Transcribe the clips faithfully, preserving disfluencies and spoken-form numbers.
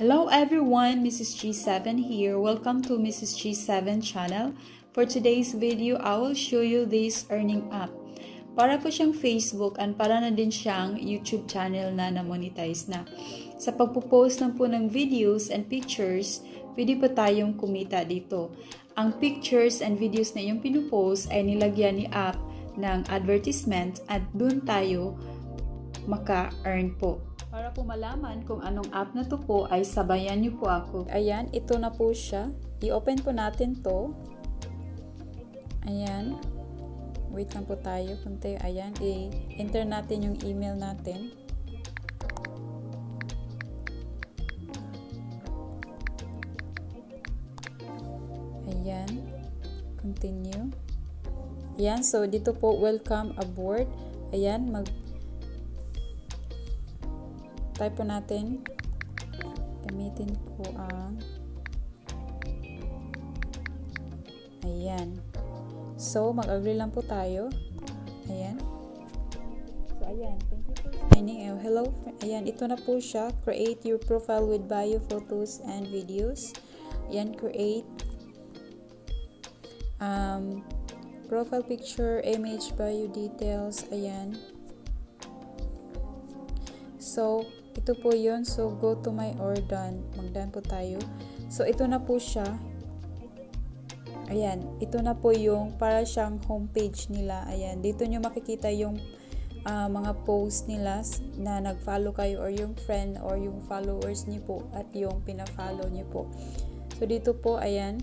Hello everyone, Misis G seven here. Welcome to Misis G seven channel. For today's video, I will show you this earning app. Para po siyang Facebook and para na din siyang YouTube channel na na-monetize na. Sa pagpo-post lang po ng videos and pictures, pwede po tayong kumita dito. Ang pictures and videos na yung pinupost ay nilagyan ni app ng advertisement at doon tayo maka-earn po. Para po malaman kung anong app na to po ay sabayan niyo po ako. Ayan, ito na po siya. I-open po natin to. Ayan. Wait lang po tayo. Kunti. Ayan, i-enter natin yung email natin. Ayan. Continue. Ayan, so dito po, welcome aboard. Ayan, mag type po natin, gamitin ko ang ayan, so mag-agree lang po tayo. Ayan, so ayan, thank you for signing in. Hello, ayan, ito na po siya. Create your profile with bio, photos and videos. Ayan, create um, profile picture, image, bio details. Ayan, so ito po yun. So, go to my or done. Mag-done po tayo. So, ito na po siya. Ayan. Ito na po yung para siyang homepage nila. Ayan. Dito nyo makikita yung uh, mga posts nila na nag-follow kayo or yung friend or yung followers nyo po at yung pina-follow nyo po. So, dito po. Ayan.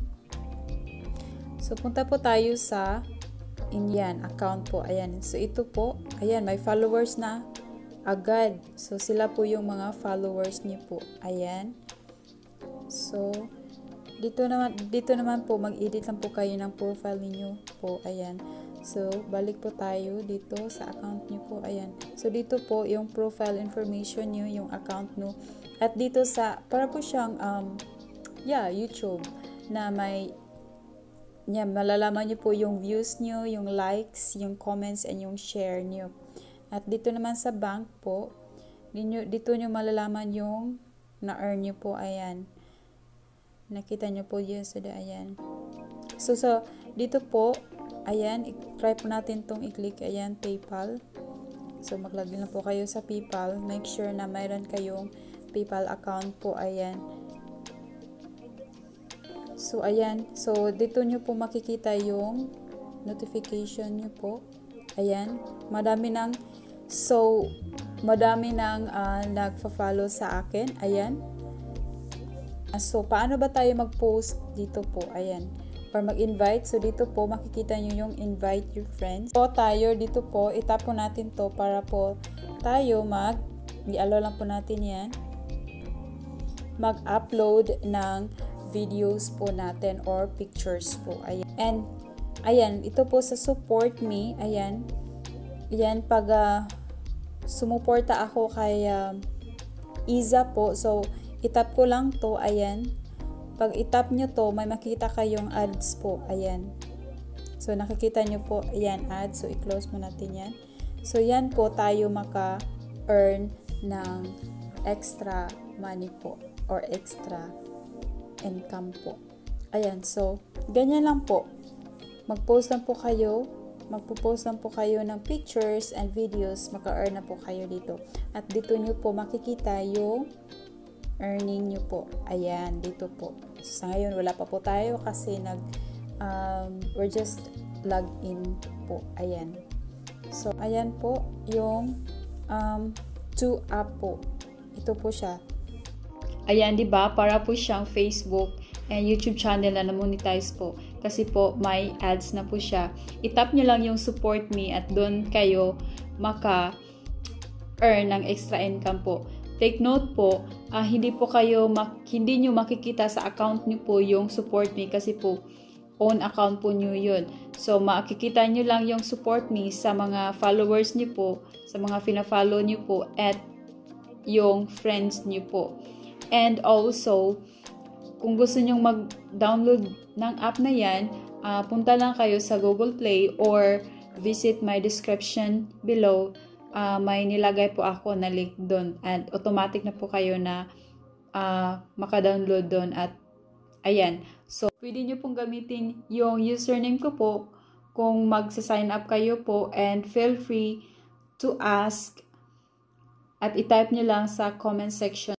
So, punta po tayo sa Indian account po. Ayan. So, ito po. Ayan. May followers na agad. So, sila po yung mga followers niyo po. Ayan. So, dito naman, dito naman po, mag-edit lang po kayo ng profile niyo po. Ayan. So, balik po tayo dito sa account niyo po. Ayan. So, dito po yung profile information niyo, yung account niyo. At dito sa, para po siyang, um, yeah, YouTube, na may, yeah, malalaman niyo po yung views niyo, yung likes, yung comments, and yung share niyo. At dito naman sa bank po, dito nyo malalaman yung na-earn nyo po, ayan. Nakita nyo po yesterday, ayan. So, so dito po, ayan, try po natin itong i-click, ayan, PayPal. So, maglagay na po kayo sa PayPal. Make sure na mayroon kayong PayPal account po, ayan. So, ayan. So, dito nyo po makikita yung notification nyo po. Ayan, madami ng, so, madami ng uh, nagpa-follow sa akin. Ayan. So, paano ba tayo mag-post dito po? Ayan. Or mag-invite. So, dito po, makikita nyo yung invite your friends. So, tayo dito po, itap po natin to para po tayo mag, i-allow lang po natin yan, mag-upload ng videos po natin or pictures po. Ayan. And, ayan, ito po sa support me, ayan, ayan, pag uh, sumuporta ako kay uh, Iza po, so, itap ko lang to, ayan, pag itap nyo to, may makita kayong ads po, ayan, so, nakikita nyo po, ayan, ads, so, i-close mo natin yan, so, yan po, tayo maka-earn ng extra money po, or extra income po, ayan, so, ganyan lang po. Mag-post lang po kayo, magpo-post lang po kayo ng pictures and videos, maka-earn na po kayo dito. At dito nyo po makikita yung earning nyo po. Ayan, dito po. So, sa ngayon, wala pa po tayo kasi nag, um, we're just log in po. Ayan. So, ayan po yung um, Tsu app po. Ito po siya. Ayan, di ba? Para po siyang Facebook and YouTube channel na na-monetize po. Kasi po, may ads na po siya. I-tap nyo lang yung support me at doon kayo maka-earn ng extra income po. Take note po, uh, hindi po kayo, mak hindi nyo makikita sa account nyo po yung support me kasi po, own account po nyo yun. So, makikita nyo lang yung support me sa mga followers nyo po, sa mga fina-follow nyo po, at yung friends nyo po. And also, kung gusto nyong mag-download ng app na yan, uh, punta lang kayo sa Google Play or visit my description below. Uh, may nilagay po ako na link doon and automatic na po kayo na uh, makadownload doon at ayan. So, pwede nyo pong gamitin yung username ko po kung magsa-sign up kayo po, and feel free to ask at itype nyo lang sa comment section.